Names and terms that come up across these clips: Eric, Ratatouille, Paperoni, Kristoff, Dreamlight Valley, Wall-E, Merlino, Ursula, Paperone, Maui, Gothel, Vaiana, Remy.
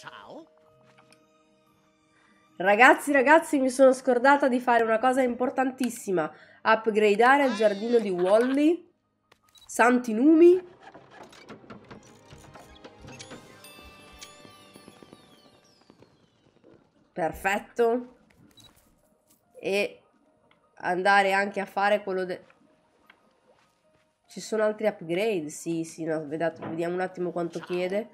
Ciao. Ragazzi, mi sono scordata di fare una cosa importantissima. Upgradeare il giardino di Wall-E. Santi numi. Perfetto. E andare anche a fare quello del... Ci sono altri upgrade? Sì, no, vediamo un attimo quanto chiede.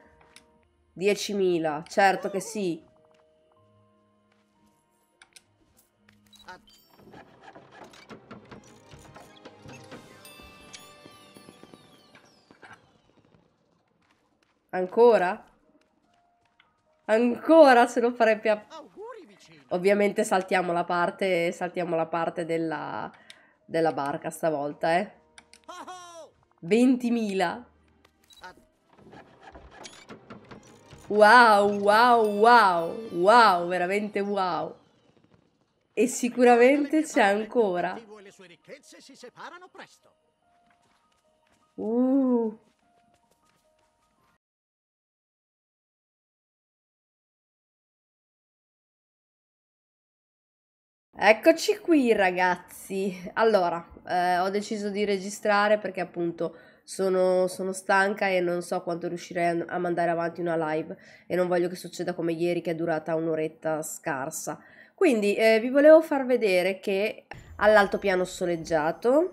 10.000, certo che sì. Ancora? Ancora se lo farei più... Ovviamente saltiamo la parte della barca stavolta, 20.000. Wow, veramente wow. E sicuramente c'è ancora. Eccoci qui ragazzi. Allora, ho deciso di registrare perché appunto sono stanca e non so quanto riuscirei a mandare avanti una live e non voglio che succeda come ieri che è durata un'oretta scarsa. Quindi vi volevo far vedere che all'altopiano soleggiato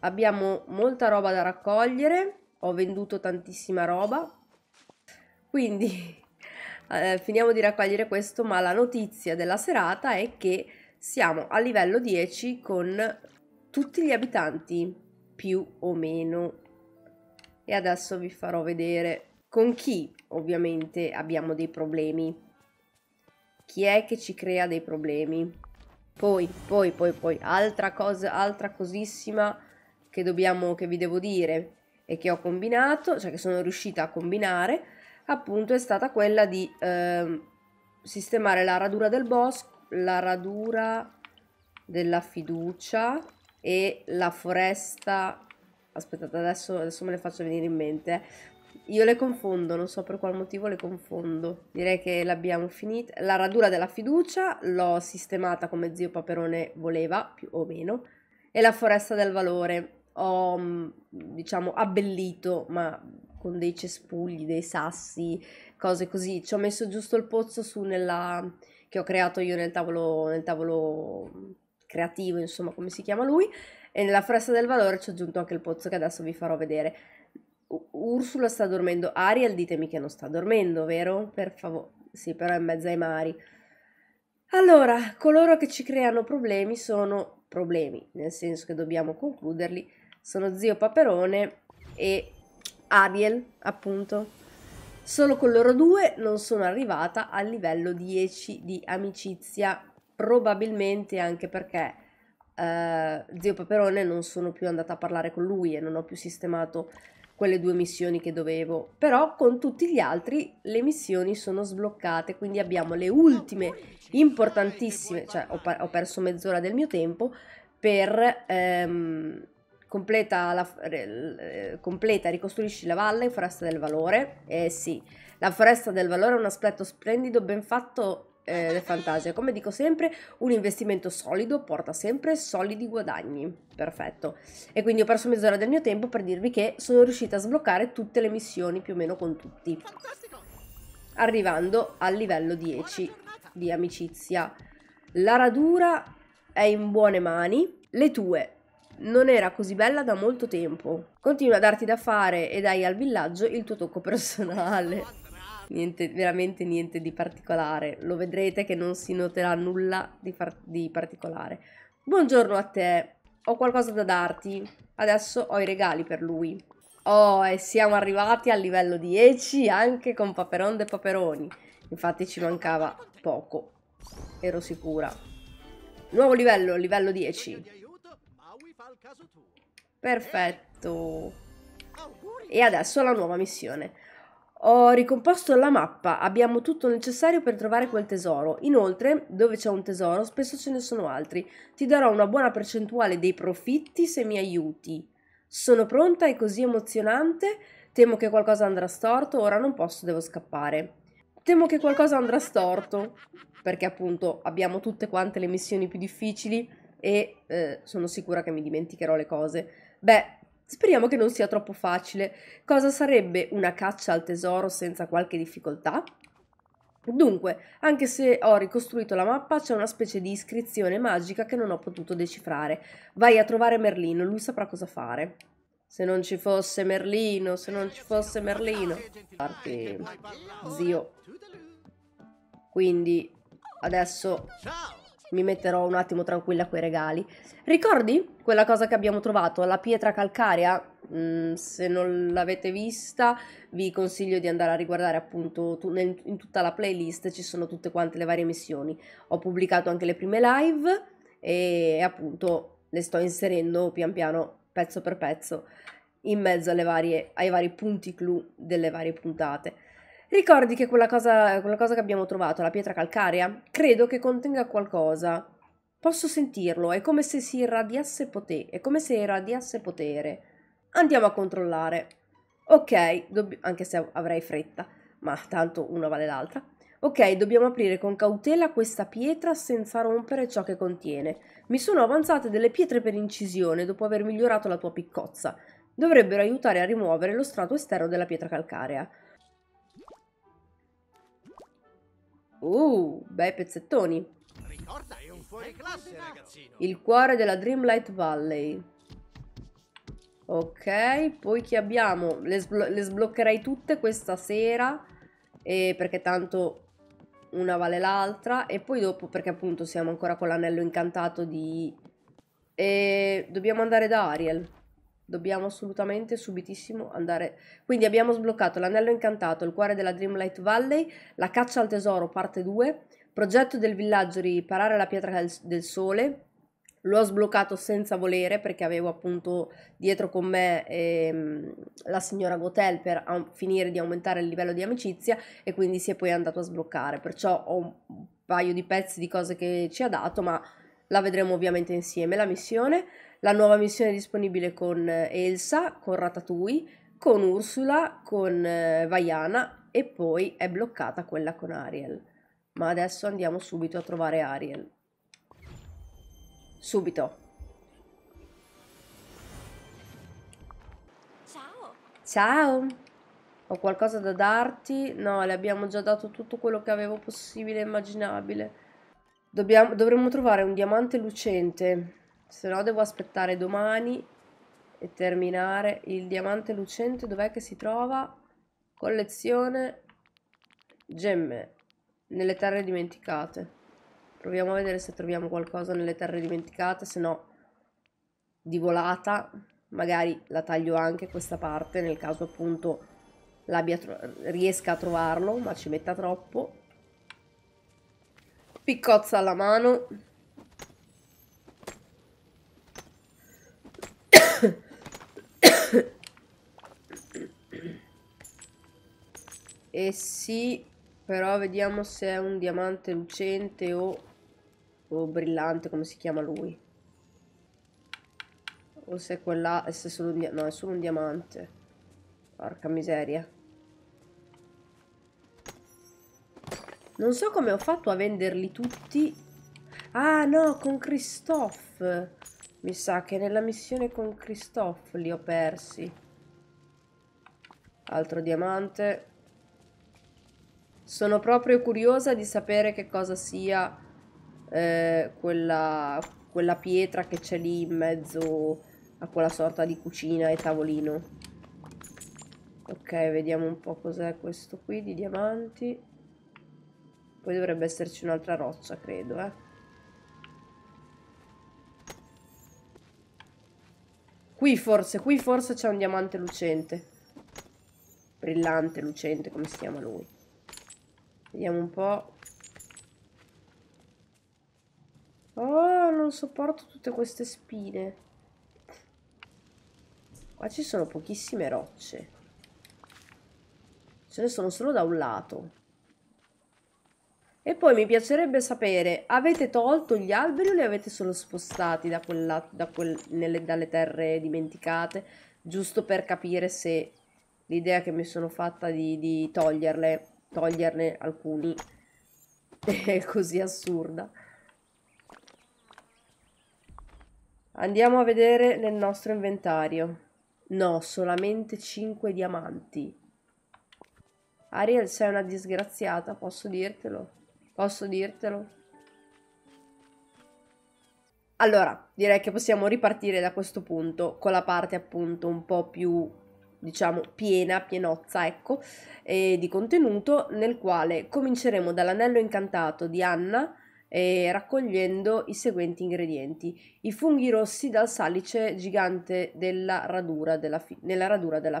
abbiamo molta roba da raccogliere, ho venduto tantissima roba, quindi... finiamo di raccogliere questo, ma la notizia della serata è che siamo a livello 10 con tutti gli abitanti più o meno, e adesso vi farò vedere con chi ovviamente abbiamo dei problemi, chi è che ci crea dei problemi. Poi altra cosa, altra cosissima che vi devo dire e che ho combinato, cioè che sono riuscita a combinare appunto, è stata quella di sistemare la radura del bosco, la radura della fiducia e la foresta. Aspettate, adesso me le faccio venire in mente. Io le confondo, non so per qual motivo le confondo. Direi che l'abbiamo finita. La radura della fiducia l'ho sistemata come zio Paperone voleva, più o meno, e la foresta del valore ho, diciamo, abbellito, ma con dei cespugli, dei sassi, cose così. Ci ho messo giusto il pozzo che ho creato io nel tavolo creativo, insomma, come si chiama lui, e nella foresta del valore ci ho aggiunto anche il pozzo che adesso vi farò vedere. Ursula sta dormendo, Ariel ditemi che non sta dormendo, vero? Per favore. Sì, però è in mezzo ai mari. Allora, coloro che ci creano problemi sono problemi, nel senso che dobbiamo concluderli. Sono zio Paperone e... Ariel, appunto. Solo con loro due non sono arrivata al livello 10 di amicizia, probabilmente anche perché zio Paperone non sono più andata a parlare con lui e non ho più sistemato quelle due missioni che dovevo, però con tutti gli altri le missioni sono sbloccate, quindi abbiamo le ultime importantissime, cioè ho perso mezz'ora del mio tempo per... Completa, ricostruisci la valle, foresta del valore. Eh sì, la foresta del valore è un aspetto splendido, ben fatto e fantasia. Come dico sempre, un investimento solido porta sempre solidi guadagni. Perfetto. E quindi ho perso mezz'ora del mio tempo per dirvi che sono riuscita a sbloccare tutte le missioni più o meno con tutti. Fantastico. Arrivando al livello 10 di amicizia. La radura è in buone mani. Le tue. Non era così bella da molto tempo. Continua a darti da fare e dai al villaggio il tuo tocco personale. Niente, veramente niente di particolare. Lo vedrete che non si noterà nulla di particolare. Buongiorno a te. Ho qualcosa da darti. Adesso ho i regali per lui. Oh, e siamo arrivati al livello 10 anche con Paperon de Paperoni. Infatti ci mancava poco. Ero sicura. Nuovo livello, livello 10. Perfetto. E adesso la nuova missione. Ho ricomposto la mappa. Abbiamo tutto il necessario per trovare quel tesoro. Inoltre, dove c'è un tesoro, spesso ce ne sono altri. Ti darò una buona percentuale dei profitti se mi aiuti. Sono pronta, è così emozionante. Temo che qualcosa andrà storto, ora non posso, devo scappare. Temo che qualcosa andrà storto, perché appunto abbiamo tutte quante le missioni più difficili e sono sicura che mi dimenticherò le cose. Beh, speriamo che non sia troppo facile. Cosa sarebbe una caccia al tesoro senza qualche difficoltà? Dunque, anche se ho ricostruito la mappa, c'è una specie di iscrizione magica che non ho potuto decifrare. Vai a trovare Merlino, lui saprà cosa fare. Se non ci fosse Merlino, se non ci fosse Merlino. Parti, zio. Quindi, adesso mi metterò un attimo tranquilla coi regali. Ricordi quella cosa che abbiamo trovato? La pietra calcarea? Se non l'avete vista, vi consiglio di andare a riguardare appunto in tutta la playlist, ci sono tutte quante le varie missioni. Ho pubblicato anche le prime live e appunto le sto inserendo pian piano, pezzo per pezzo, in mezzo alle ai vari punti clou delle varie puntate. Ricordi che quella cosa che abbiamo trovato, la pietra calcarea? Credo che contenga qualcosa. Posso sentirlo, è come se si irradiasse potere, è come se irradiasse potere. Andiamo a controllare. Ok, anche se avrei fretta, ma tanto una vale l'altra. Ok, dobbiamo aprire con cautela questa pietra senza rompere ciò che contiene. Mi sono avanzate delle pietre per incisione dopo aver migliorato la tua piccozza. Dovrebbero aiutare a rimuovere lo strato esterno della pietra calcarea. Bei pezzettoni. Il cuore della Dreamlight Valley. Ok, poi chi abbiamo? Le sbloccherei tutte questa sera, perché tanto una vale l'altra. E poi dopo, perché appunto siamo ancora con l'anello incantato di... dobbiamo andare da Ariel. Dobbiamo assolutamente subitissimo andare... Quindi abbiamo sbloccato l'anello incantato, il cuore della Dreamlight Valley, la caccia al tesoro parte 2, progetto del villaggio riparare la pietra del sole... L'ho sbloccato senza volere perché avevo appunto dietro con me la signora Gothel per finire di aumentare il livello di amicizia e quindi si è poi andato a sbloccare. Perciò ho un paio di pezzi di cose che ci ha dato, ma la vedremo ovviamente insieme. La missione, la nuova missione disponibile con Elsa, con Ratatouille, con Ursula, con Vaiana e poi è bloccata quella con Ariel. Ma adesso andiamo subito a trovare Ariel. Subito. Ciao. Ciao. Ho qualcosa da darti? No, le abbiamo già dato tutto quello che avevo possibile e immaginabile. Dovremmo trovare un diamante lucente. Se no devo aspettare domani e terminare. Il diamante lucente dov'è che si trova? Collezione gemme. Nelle terre dimenticate. Proviamo a vedere se troviamo qualcosa nelle terre dimenticate, se no di volata, magari la taglio anche questa parte, nel caso appunto riesca a trovarlo, ma ci metta troppo. Piccozza alla mano. E sì, però vediamo se è un diamante lucente o brillante, come si chiama lui, o se è quella, se è solo un no, è solo un diamante. Porca miseria, non so come ho fatto a venderli tutti. Ah no, con Kristoff, mi sa che nella missione con Kristoff li ho persi. Altro diamante. Sono proprio curiosa di sapere che cosa sia quella pietra che c'è lì in mezzo a quella sorta di cucina e tavolino. Ok, vediamo un po' cos'è questo qui di diamanti. Poi dovrebbe esserci un'altra roccia, credo, Qui forse c'è un diamante lucente. Brillante, lucente, come si chiama lui. Vediamo un po'. Oh, non sopporto tutte queste spine. Qua ci sono pochissime rocce. Ce ne sono solo da un lato. E poi mi piacerebbe sapere, avete tolto gli alberi o li avete solo spostati da quel lato, dalle terre dimenticate? Giusto per capire se l'idea che mi sono fatta di toglierne alcuni è così assurda. Andiamo a vedere nel nostro inventario. No, solamente 5 diamanti. Ariel, sei una disgraziata, posso dirtelo? Posso dirtelo? Allora, direi che possiamo ripartire da questo punto, con la parte appunto un po' più, diciamo, pienozza, ecco, di contenuto, nel quale cominceremo dall'anello incantato di Anna, raccogliendo i seguenti ingredienti: i funghi rossi dal salice gigante nella radura della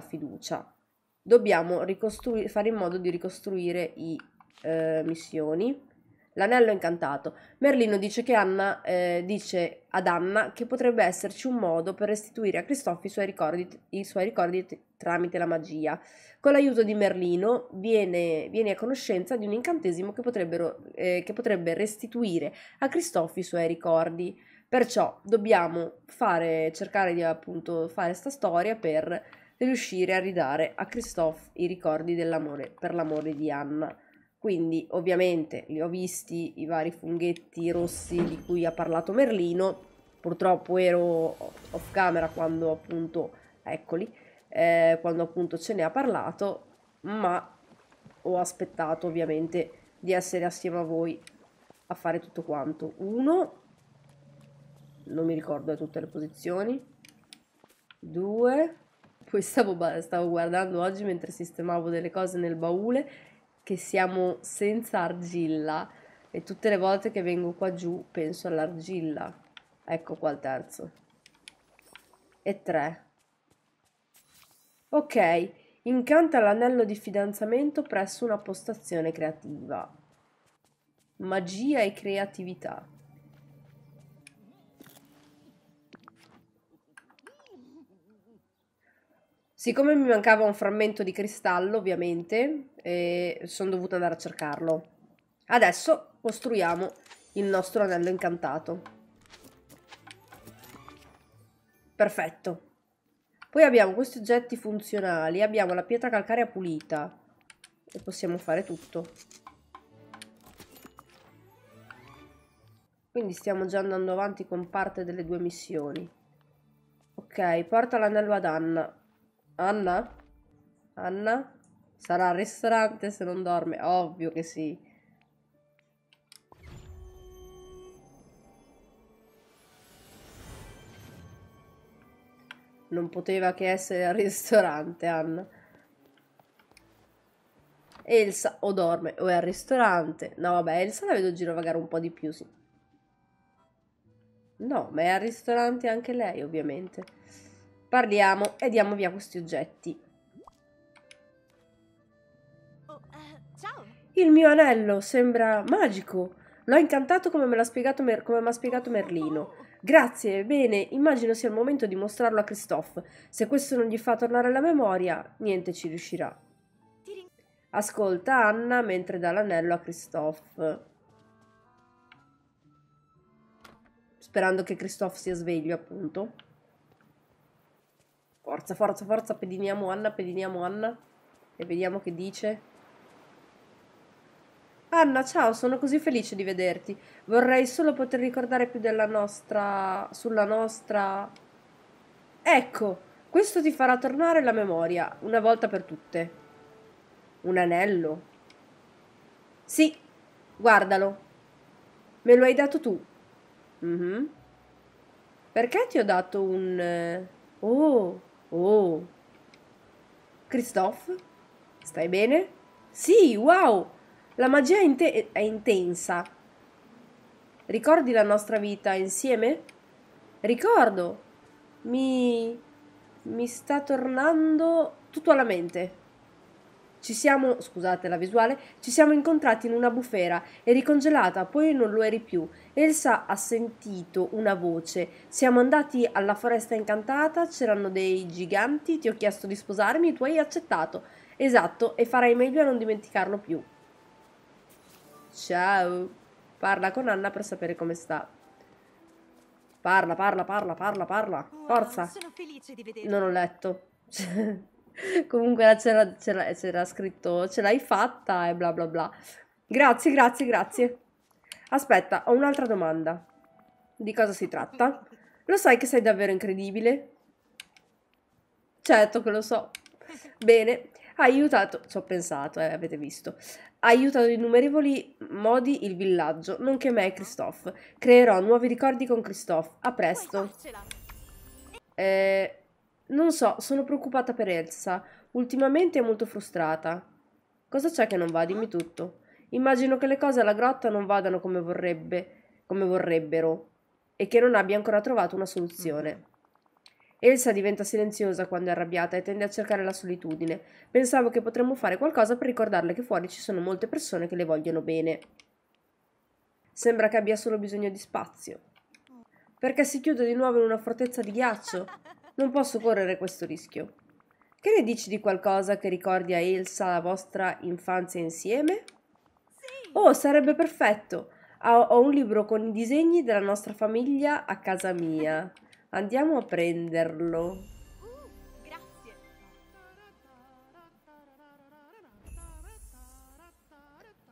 fiducia. Dobbiamo fare in modo di ricostruire i missioni. L'anello incantato. Merlino dice che Anna dice ad Anna che potrebbe esserci un modo per restituire a Kristoff i suoi ricordi tramite la magia. Con l'aiuto di Merlino viene a conoscenza di un incantesimo che potrebbe restituire a Kristoff i suoi ricordi. Perciò dobbiamo cercare di appunto fare sta storia per riuscire a ridare a Kristoff i ricordi dell'amore, per l'amore di Anna. Quindi ovviamente li ho visti i vari funghetti rossi di cui ha parlato Merlino, purtroppo ero off camera quando appunto, eccoli, quando appunto ce ne ha parlato, ma ho aspettato ovviamente di essere assieme a voi a fare tutto quanto. Uno, non mi ricordo tutte le posizioni, due, poi stavo guardando oggi mentre sistemavo delle cose nel baule, che siamo senza argilla e tutte le volte che vengo qua giù penso all'argilla. Ecco qua il terzo e tre. Ok, incanta l'anello di fidanzamento presso una postazione creativa. Magia e creatività. Siccome mi mancava un frammento di cristallo, ovviamente, sono dovuta andare a cercarlo. Adesso costruiamo il nostro anello incantato. Perfetto. Poi abbiamo questi oggetti funzionali, abbiamo la pietra calcarea pulita e possiamo fare tutto. Quindi stiamo già andando avanti con parte delle due missioni. Ok, porta l'anello ad Anna. Anna? Anna? Sarà al ristorante se non dorme? Ovvio che sì. Non poteva che essere al ristorante, Anna. Elsa o dorme o è al ristorante. No, vabbè, Elsa la vedo girovagare un po' di più, sì. No, ma è al ristorante anche lei, ovviamente. Parliamo e diamo via questi oggetti. Il mio anello sembra magico. L'ho incantato come mi ha spiegato, Merlino. Grazie, bene, immagino sia il momento di mostrarlo a Kristoff. Se questo non gli fa tornare alla memoria, niente ci riuscirà. Ascolta Anna mentre dà l'anello a Kristoff. Sperando che Kristoff sia sveglio, appunto. Forza, forza, forza, pediniamo Anna e vediamo che dice. Anna, ciao, sono così felice di vederti. Vorrei solo poter ricordare più della nostra... sulla nostra... Ecco, questo ti farà tornare la memoria, una volta per tutte. Un anello? Sì, guardalo. Me lo hai dato tu. Perché ti ho dato un... Oh... Oh, Kristoff, stai bene? Sì, wow, la magia è intensa. Ricordi la nostra vita insieme? Ricordo, mi sta tornando tutto alla mente. Ci siamo, scusate la visuale, ci siamo incontrati in una bufera, eri congelata, poi non lo eri più. Elsa ha sentito una voce. Siamo andati alla foresta incantata, c'erano dei giganti, ti ho chiesto di sposarmi, tu hai accettato. Esatto, e farai meglio a non dimenticarlo più. Ciao. Parla con Anna per sapere come sta. Parla, parla, parla, parla, parla. Forza. Sono felice di vederti. Non ho letto. Comunque c'era scritto ce l'hai fatta e bla bla bla. Grazie, grazie, grazie. Aspetta, ho un'altra domanda. Di cosa si tratta? Lo sai che sei davvero incredibile? Certo che lo so. Bene, hai aiutato, ci ho pensato, avete visto. Hai aiutato in innumerevoli modi il villaggio, nonché me e Kristoff. Creerò nuovi ricordi con Kristoff. A presto. Non so, sono preoccupata per Elsa. Ultimamente è molto frustrata. Cosa c'è che non va? Dimmi tutto. Immagino che le cose alla grotta non vadano come vorrebbero e che non abbia ancora trovato una soluzione. Elsa diventa silenziosa quando è arrabbiata e tende a cercare la solitudine. Pensavo che potremmo fare qualcosa per ricordarle che fuori ci sono molte persone che le vogliono bene. Sembra che abbia solo bisogno di spazio. Perché si chiude di nuovo in una fortezza di ghiaccio? Non posso correre questo rischio. Che ne dici di qualcosa che ricordi a Elsa la vostra infanzia insieme? Oh, sarebbe perfetto! Ho un libro con i disegni della nostra famiglia a casa mia. Andiamo a prenderlo. Grazie.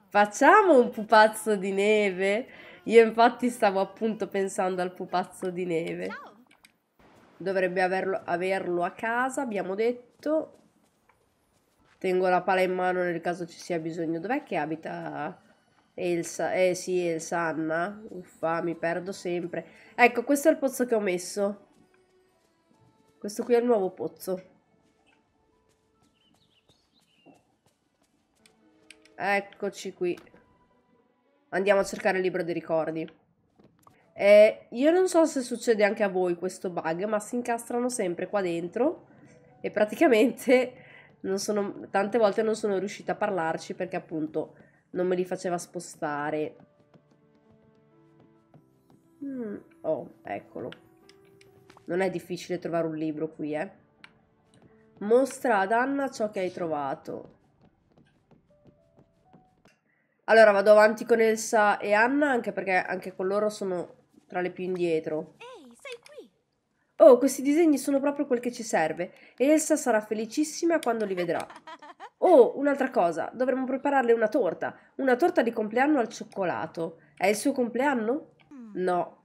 Facciamo un pupazzo di neve? Io infatti stavo appunto pensando al pupazzo di neve. Ciao. Dovrebbe averlo a casa, abbiamo detto. Tengo la pala in mano nel caso ci sia bisogno. Dov'è che abita... Elsa, eh sì, Elsa, Anna. Uffa, mi perdo sempre. Ecco, questo è il pozzo che ho messo. Questo qui è il nuovo pozzo. Eccoci qui. Andiamo a cercare il libro dei ricordi. Io non so se succede anche a voi questo bug, ma si incastrano sempre qua dentro e praticamente non sono, tante volte non sono riuscita a parlarci perché appunto... non me li faceva spostare. Oh, eccolo. Non è difficile trovare un libro qui, eh. Mostra ad Anna ciò che hai trovato. Allora, vado avanti con Elsa e Anna, anche perché anche con loro sono tra le più indietro. Ehi, sei qui! Oh, questi disegni sono proprio quel che ci serve. Elsa sarà felicissima quando li vedrà. Oh, un'altra cosa, dovremmo prepararle una torta di compleanno al cioccolato. È il suo compleanno? No.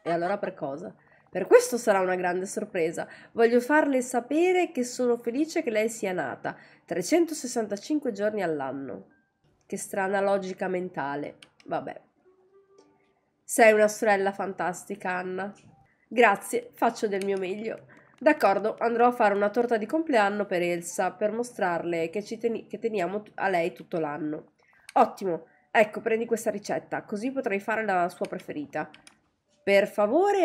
E allora per cosa? Per questo sarà una grande sorpresa. Voglio farle sapere che sono felice che lei sia nata, 365 giorni all'anno. Che strana logica mentale. Vabbè. Sei una sorella fantastica, Anna. Grazie, faccio del mio meglio. D'accordo, andrò a fare una torta di compleanno per Elsa, per mostrarle che teniamo a lei tutto l'anno. Ottimo, ecco, prendi questa ricetta, così potrai fare la sua preferita. Per favore,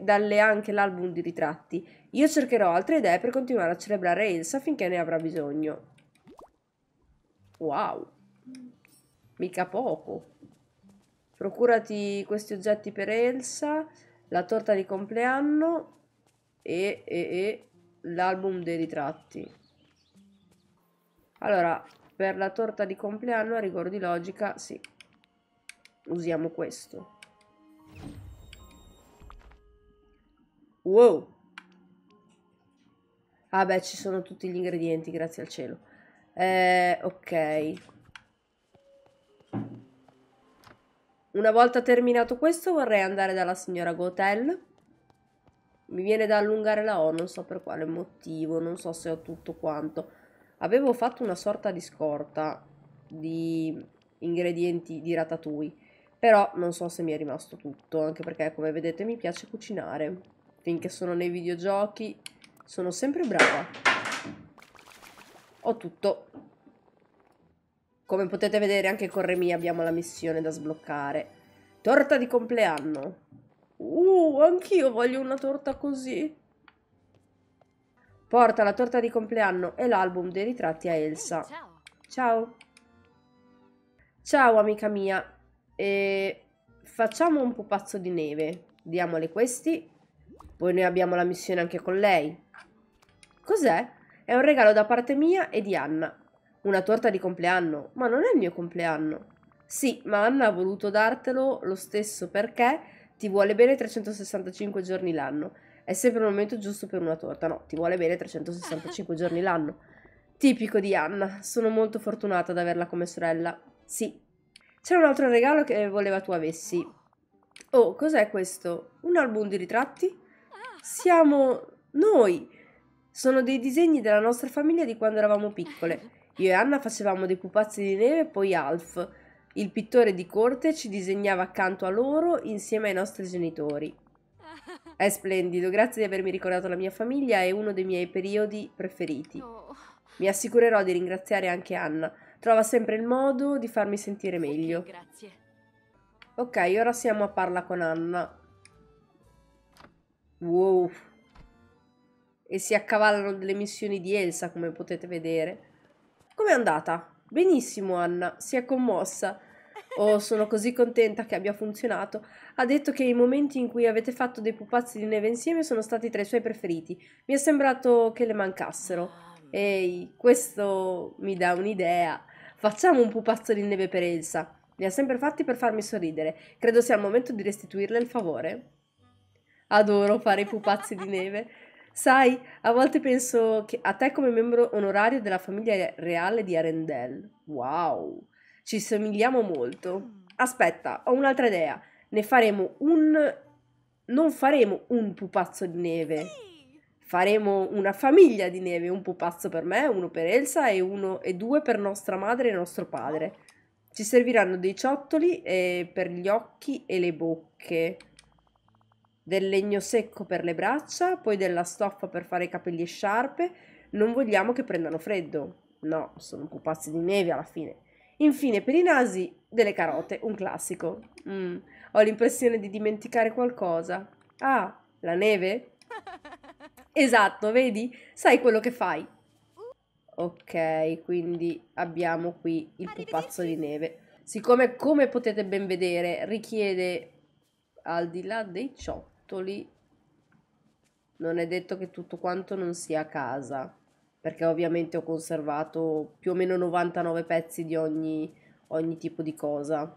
dalle anche l'album di ritratti. Io cercherò altre idee per continuare a celebrare Elsa finché ne avrà bisogno. Wow, mica poco. Procurati questi oggetti per Elsa, la torta di compleanno... e l'album dei ritratti. Allora, per la torta di compleanno a rigor di logica, sì, usiamo questo. Wow. Ah beh, ci sono tutti gli ingredienti, grazie al cielo. Ok. Una volta terminato questo vorrei andare dalla signora Gothel. Mi viene da allungare la O, non so per quale motivo, non so se ho tutto quanto. Avevo fatto una sorta di scorta di ingredienti di Ratatouille, però non so se mi è rimasto tutto, anche perché come vedete mi piace cucinare. Finché sono nei videogiochi sono sempre brava. Ho tutto. Come potete vedere anche con Remy abbiamo la missione da sbloccare. Torta di compleanno. Anch'io voglio una torta così. Porta la torta di compleanno e l'album dei ritratti a Elsa. Ciao. Ciao. Ciao amica mia. Facciamo un pupazzo di neve. Diamole questi. Poi noi abbiamo la missione anche con lei. Cos'è? È un regalo da parte mia e di Anna. Una torta di compleanno. Ma non è il mio compleanno. Sì, ma Anna ha voluto dartelo lo stesso perché... ti vuole bene 365 giorni l'anno. è sempre il momento giusto per una torta. No, ti vuole bene 365 giorni l'anno. Tipico di Anna. Sono molto fortunata ad averla come sorella. Sì. C'era un altro regalo che voleva tu avessi. Oh, cos'è questo? Un album di ritratti? Siamo noi. Sono dei disegni della nostra famiglia di quando eravamo piccole. Io e Anna facevamo dei pupazzi di neve e poi Alf, il pittore di corte, ci disegnava accanto a loro insieme ai nostri genitori. È splendido, grazie di avermi ricordato la mia famiglia, è uno dei miei periodi preferiti. Mi assicurerò di ringraziare anche Anna, trova sempre il modo di farmi sentire meglio. Ok, ora siamo a Parla con Anna. Wow! E si accavallano delle missioni di Elsa, come potete vedere. Com'è andata? Benissimo, Anna, si è commossa. Oh, sono così contenta che abbia funzionato. Ha detto che i momenti in cui avete fatto dei pupazzi di neve insieme sono stati tra i suoi preferiti. Mi è sembrato che le mancassero. Ehi, questo mi dà un'idea. Facciamo un pupazzo di neve per Elsa. Ne ha sempre fatti per farmi sorridere. Credo sia il momento di restituirle il favore. Adoro fare i pupazzi di neve. Sai, a volte penso a te come membro onorario della famiglia reale di Arendelle. Wow, ci somigliamo molto. Aspetta, ho un'altra idea. Ne faremo un... Non faremo un pupazzo di neve. Faremo una famiglia di neve. Un pupazzo per me, uno per Elsa e due per nostra madre e nostro padre. Ci serviranno dei ciottoli per gli occhi e le bocche. Del legno secco per le braccia, poi della stoffa per fare capelli e sciarpe. Non vogliamo che prendano freddo. No, sono pupazzi di neve alla fine. Infine, per i nasi, delle carote, un classico. Ho l'impressione di dimenticare qualcosa. Ah, la neve? Esatto, vedi? Sai quello che fai. Ok, quindi abbiamo qui il pupazzo di neve. Siccome, come potete ben vedere, richiede... Al di là dei ciottoli, non è detto che tutto quanto non sia a casa, perché ovviamente ho conservato più o meno 99 pezzi di ogni tipo di cosa.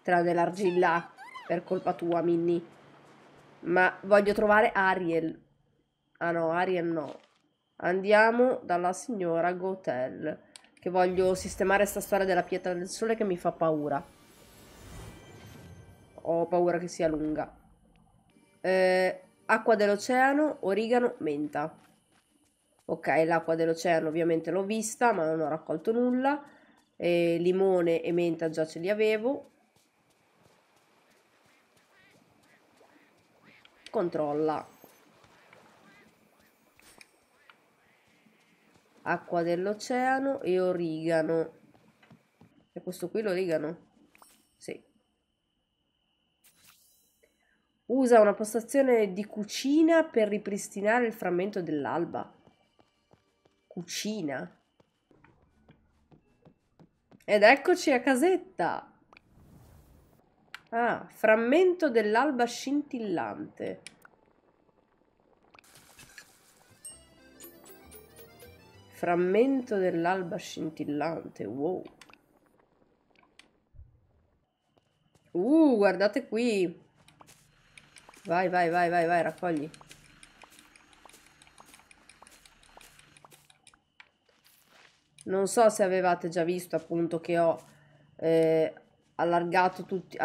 Tra dell'argilla, per colpa tua, Minnie. Ma voglio trovare Ariel. Ah no, Ariel no. Andiamo dalla signora Gothel, che voglio sistemare sta storia della pietra del sole che mi fa paura. Ho paura che sia lunga. Acqua dell'oceano, origano, menta. Ok, l'acqua dell'oceano ovviamente l'ho vista, ma non ho raccolto nulla. Limone e menta già ce li avevo. Controlla. Acqua dell'oceano e origano. E questo qui l'origano? Sì. Usa una postazione di cucina per ripristinare il frammento dell'alba. Cucina. Ed eccoci a casetta. Ah, frammento dell'alba scintillante. Frammento dell'alba scintillante, wow. Guardate qui. Vai, vai, vai, vai, vai, raccogli. Non so se avevate già visto appunto che ho allargato tutti,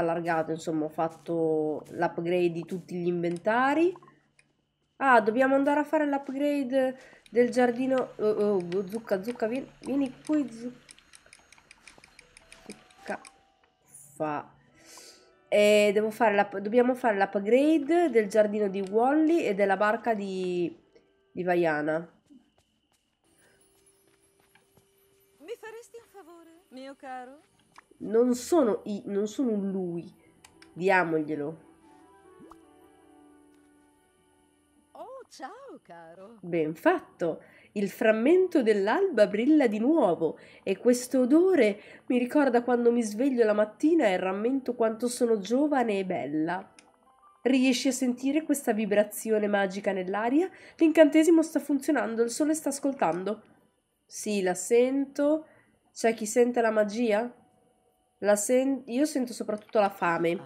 insomma, ho fatto l'upgrade di tutti gli inventari. Ah, dobbiamo andare a fare l'upgrade del giardino. Zucca, zucca, vieni qui, zucca. Fa. E dobbiamo fare l'upgrade del giardino di Wall-E e della barca di Vaiana. Mi faresti un favore, mio caro? Non sono lui. Diamoglielo. Oh, ciao, caro. Ben fatto. Il frammento dell'alba brilla di nuovo e questo odore mi ricorda quando mi sveglio la mattina e rammento quanto sono giovane e bella. Riesci a sentire questa vibrazione magica nell'aria? L'incantesimo sta funzionando, il sole sta ascoltando. Sì, la sento. C'è chi sente la magia? Io sento soprattutto la fame.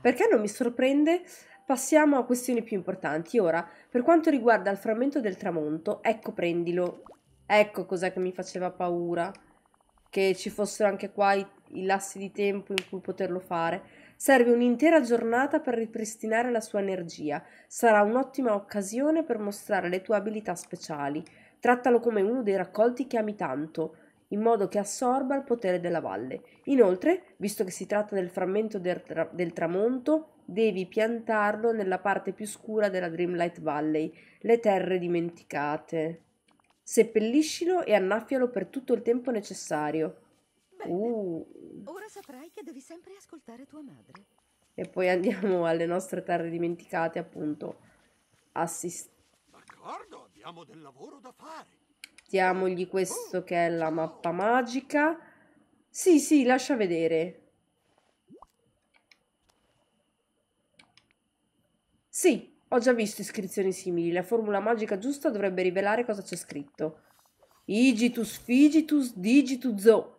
Perché non mi sorprende? Passiamo a questioni più importanti. Ora, per quanto riguarda il frammento del tramonto, ecco, prendilo. Ecco cos'è che mi faceva paura, che ci fossero anche qua i lassi di tempo in cui poterlo fare. Serve un'intera giornata per ripristinare la sua energia. Sarà un'ottima occasione per mostrare le tue abilità speciali. Trattalo come uno dei raccolti che ami tanto, in modo che assorba il potere della valle. Inoltre, visto che si tratta del frammento del tramonto, devi piantarlo nella parte più scura della Dreamlight Valley, le terre dimenticate. Seppelliscilo e annaffialo per tutto il tempo necessario. Bene, ora saprai che devi sempre ascoltare tua madre. E poi andiamo alle nostre terre dimenticate, appunto. D'accordo, abbiamo del lavoro da fare. Diamogli questo che è la mappa magica. Sì, sì, lascia vedere. Sì, ho già visto iscrizioni simili. La formula magica giusta dovrebbe rivelare cosa c'è scritto. Igitus figitus digitus zo.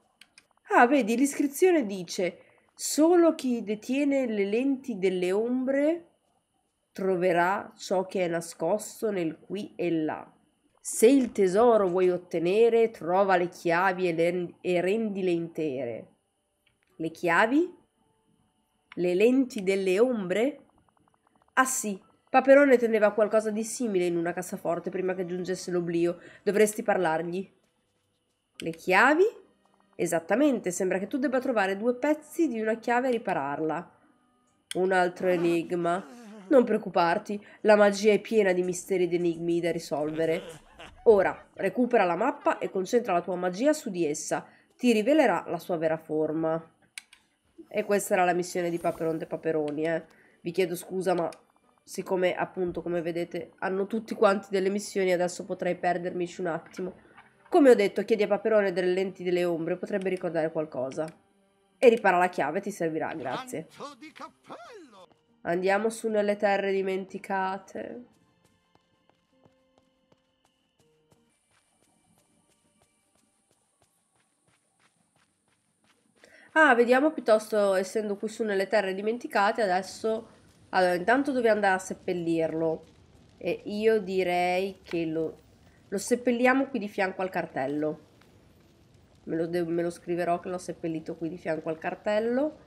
Ah, vedi, l'iscrizione dice: solo chi detiene le lenti delle ombre troverà ciò che è nascosto nel qui e là. Se il tesoro vuoi ottenere, trova le chiavi e rendile intere. Le chiavi? Le lenti delle ombre? Ah sì, Paperone teneva qualcosa di simile in una cassaforte prima che giungesse l'oblio. Dovresti parlargli. Le chiavi? Esattamente, sembra che tu debba trovare 2 pezzi di una chiave e ripararla. Un altro enigma. Non preoccuparti, la magia è piena di misteri ed enigmi da risolvere. Ora, recupera la mappa e concentra la tua magia su di essa. Ti rivelerà la sua vera forma. E questa era la missione di Paperone e Paperoni, Vi chiedo scusa, ma siccome, appunto, come vedete, hanno tutti quanti delle missioni, adesso potrei perdermi un attimo. Come ho detto, chiedi a Paperone delle lenti delle ombre, potrebbe ricordare qualcosa. E ripara la chiave, ti servirà, grazie. Andiamo su nelle terre dimenticate. Ah, vediamo piuttosto, essendo qui su nelle terre dimenticate, adesso... Allora, intanto dove andare a seppellirlo? E io direi che lo seppelliamo qui di fianco al cartello. Me lo scriverò che l'ho seppellito qui di fianco al cartello.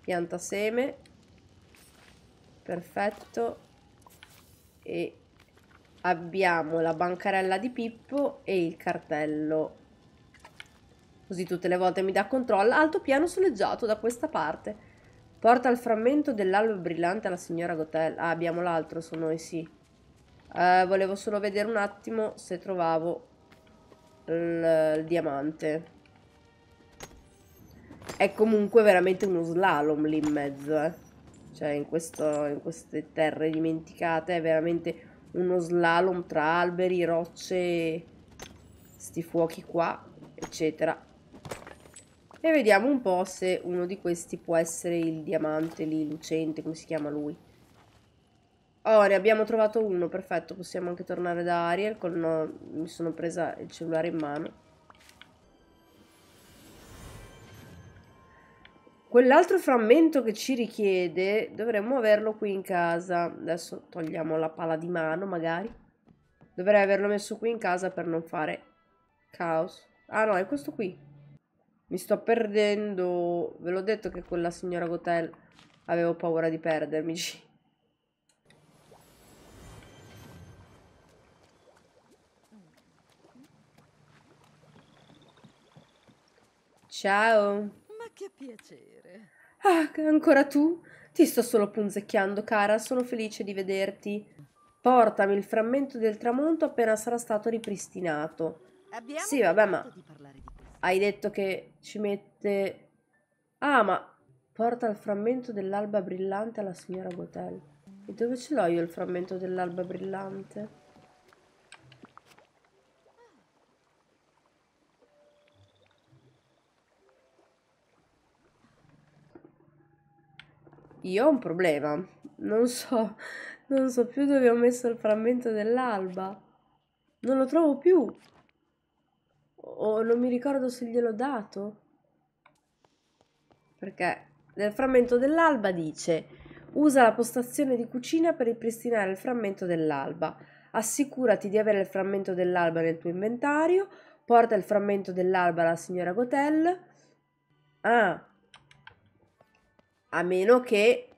Pianta seme. Perfetto. E abbiamo la bancarella di Pippo e il cartello. Così tutte le volte mi dà controllo. Altopiano soleggiato da questa parte. Porta il frammento dell'alba brillante alla signora Gothel. Ah, abbiamo l'altro su noi, sì. Volevo solo vedere un attimo se trovavo il diamante. È comunque veramente uno slalom lì in mezzo, Cioè in queste terre dimenticate è veramente uno slalom tra alberi, rocce, sti fuochi qua, eccetera. E vediamo un po' se uno di questi può essere il diamante lì, lucente, come si chiama lui. Oh, ne abbiamo trovato uno, perfetto, possiamo anche tornare da Ariel, mi sono presa il cellulare in mano. Quell'altro frammento che ci richiede, dovremmo averlo qui in casa. Adesso togliamo la pala di mano, magari. Dovrei averlo messo qui in casa per non fare caos. Ah no, è questo qui. Mi sto perdendo. Ve l'ho detto che con la signora Gothel avevo paura di perdermi. Ciao. Ma che piacere. Ah, ancora tu? Ti sto solo punzecchiando, cara. Sono felice di vederti. Portami il frammento del tramonto appena sarà stato ripristinato. Abbiamo sì, vabbè, ma... Hai detto che ci mette... Ah, ma porta il frammento dell'alba brillante alla signora Gothel. E dove ce l'ho io il frammento dell'alba brillante? Io ho un problema. Non so più dove ho messo il frammento dell'alba. Non lo trovo più. O non mi ricordo se gliel'ho dato. Perché nel frammento dell'alba dice: Usa la postazione di cucina per ripristinare il frammento dell'alba. Assicurati di avere il frammento dell'alba nel tuo inventario. Porta il frammento dell'alba alla signora Gothel. Ah, a meno che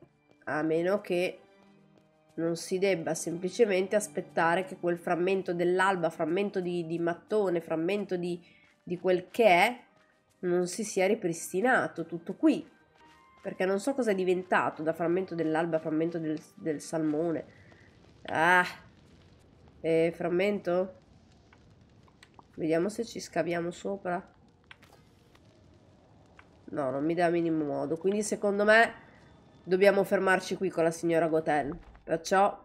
non si debba semplicemente aspettare che quel frammento dell'alba, frammento di mattone, frammento di quel che è, non si sia ripristinato tutto qui, perché non so cosa è diventato da frammento dell'alba, frammento del salmone. Ah, frammento? Vediamo se ci scaviamo sopra. No, non mi dà minimo modo, quindi secondo me dobbiamo fermarci qui con la signora Gothel. Perciò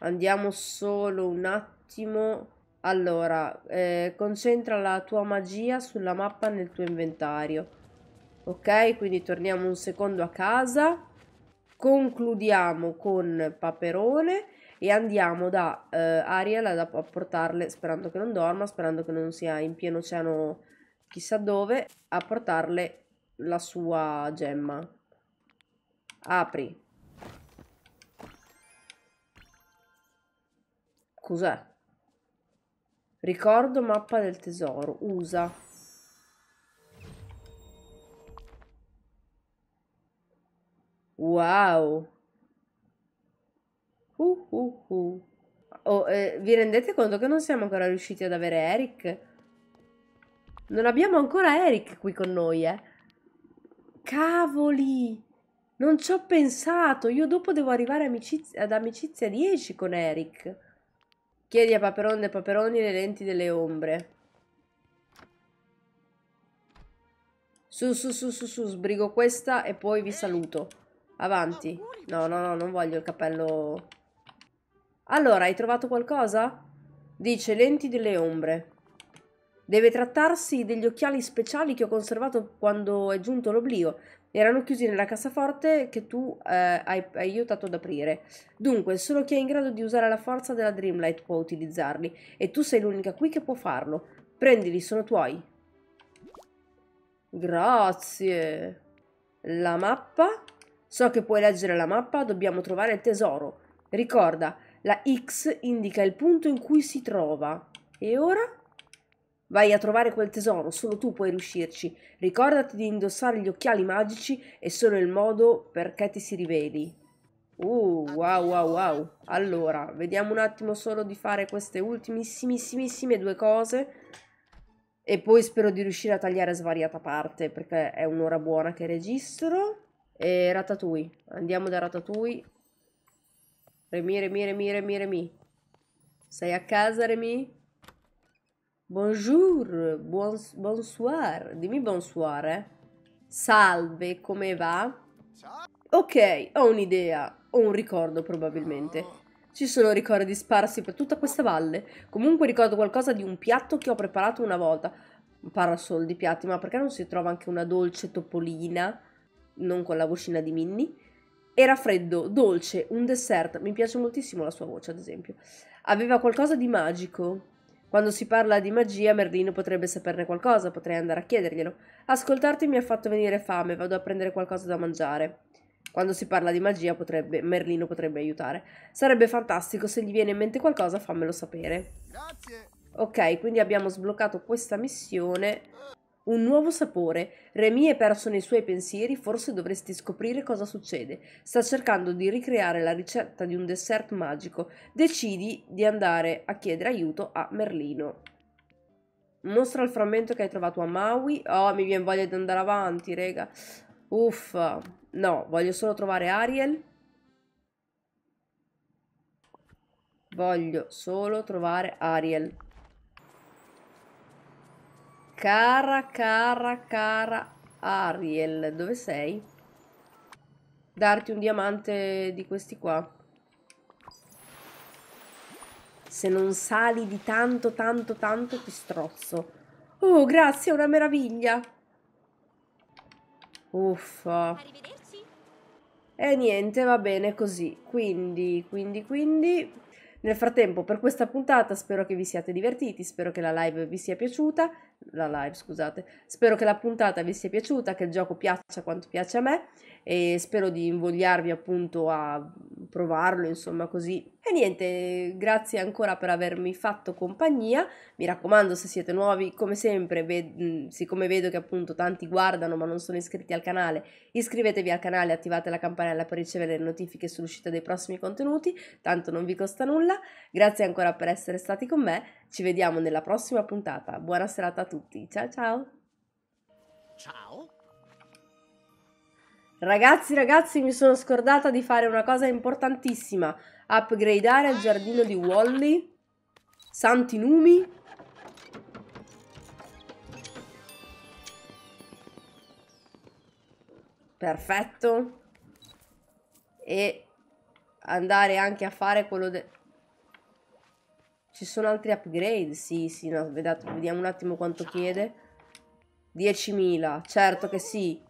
andiamo solo un attimo. Allora, concentra la tua magia sulla mappa nel tuo inventario. Ok, quindi torniamo un secondo a casa. Concludiamo con Paperone e andiamo da Ariel a portarle, sperando che non dorma, sperando che non sia in pieno oceano chissà dove, a portarle la sua gemma. Apri. Cos'è? Ricordo mappa del tesoro. Usa. Wow. Oh, vi rendete conto che non siamo ancora riusciti ad avere Eric? Non abbiamo ancora Eric qui con noi, eh. Cavoli. Non ci ho pensato, io dopo devo arrivare ad amicizia 10 con Eric. Chiedi a Paperone e Paperoni le lenti delle ombre. Su, sbrigo questa e poi vi saluto. Avanti. No, non voglio il cappello. Allora, hai trovato qualcosa? Dice lenti delle ombre. Deve trattarsi degli occhiali speciali che ho conservato quando è giunto l'oblio. Erano chiusi nella cassaforte che tu hai aiutato ad aprire. Dunque, solo chi è in grado di usare la forza della Dreamlight può utilizzarli. E tu sei l'unica qui che può farlo. Prendili, sono tuoi. Grazie. La mappa? So che puoi leggere la mappa, dobbiamo trovare il tesoro. Ricorda, la X indica il punto in cui si trova. E ora? Vai a trovare quel tesoro, solo tu puoi riuscirci. Ricordati di indossare gli occhiali magici, è solo il modo perché ti si riveli. Wow. Allora, vediamo un attimo solo di fare queste ultimissimissime due cose. E poi spero di riuscire a tagliare svariata parte, perché è un'ora buona che registro. E Ratatouille. Andiamo da Ratatouille. Remy. Sei a casa, Remy? Bonjour, bonsoir, dimmi bonsoir, eh. Salve, come va? Ok, ho un'idea, ho un ricordo probabilmente. Ci sono ricordi sparsi per tutta questa valle. Comunque ricordo qualcosa di un piatto che ho preparato una volta. Parla solo di piatti, ma perché non si trova anche una dolce topolina? Non con la vocina di Minnie. Era freddo, dolce, un dessert. Mi piace moltissimo la sua voce, ad esempio. Aveva qualcosa di magico. Quando si parla di magia, Merlino potrebbe saperne qualcosa, potrei andare a chiederglielo. Ascoltarti mi ha fatto venire fame, vado a prendere qualcosa da mangiare. Quando si parla di magia, Merlino potrebbe aiutare. Sarebbe fantastico, se gli viene in mente qualcosa, fammelo sapere. Grazie. Ok, quindi abbiamo sbloccato questa missione. Un nuovo sapore. Remy è perso nei suoi pensieri, forse dovresti scoprire cosa succede. Sta cercando di ricreare la ricetta di un dessert magico. Decidi di andare a chiedere aiuto a Merlino. Mostra il frammento che hai trovato a Maui. Oh, mi viene voglia di andare avanti, rega. Uffa. No, voglio solo trovare Ariel. Cara Ariel, dove sei? Darti un diamante di questi qua. Se non sali di tanto ti strozzo. Oh, grazie, è una meraviglia. Uffa. E niente, va bene così. Quindi Nel frattempo, per questa puntata spero che vi siate divertiti, spero che la live, scusate, spero che la puntata vi sia piaciuta, che il gioco piaccia quanto piace a me, e spero di invogliarvi appunto a provarlo, insomma, così. E niente, grazie ancora per avermi fatto compagnia, mi raccomando, se siete nuovi, come sempre, siccome vedo che appunto tanti guardano ma non sono iscritti al canale, iscrivetevi al canale, attivate la campanella per ricevere le notifiche sull'uscita dei prossimi contenuti, tanto non vi costa nulla. Grazie ancora per essere stati con me, ci vediamo nella prossima puntata, buona serata a tutti, ciao ciao! Ciao! Ragazzi, mi sono scordata di fare una cosa importantissima, upgradeare il giardino di Wall-E, santi numi! Perfetto! E andare anche a fare quello del... Ci sono altri upgrade? Sì, no, vediamo un attimo quanto chiede. 10.000, certo che sì.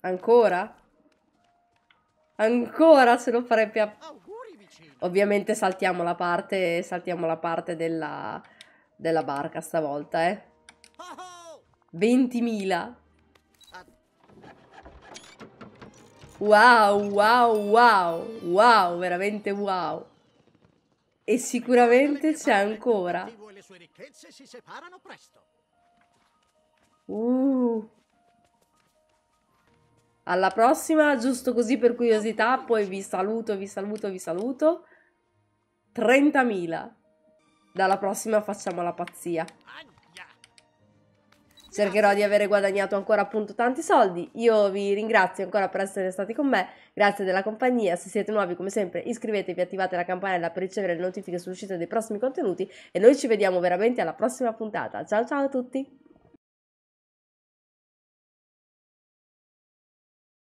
Ancora? Ancora se lo farebbe a... Ovviamente saltiamo la parte della barca stavolta, 20.000. Wow, veramente wow. E sicuramente c'è ancora. Chi vuole le sue ricchezze si separano presto. Alla prossima, giusto così per curiosità, poi vi saluto. 30.000. Dalla prossima facciamo la pazzia. Cercherò di avere guadagnato ancora appunto tanti soldi. Io vi ringrazio ancora per essere stati con me, grazie della compagnia, se siete nuovi come sempre iscrivetevi, attivate la campanella per ricevere le notifiche sull'uscita dei prossimi contenuti e noi ci vediamo veramente alla prossima puntata. Ciao ciao a tutti!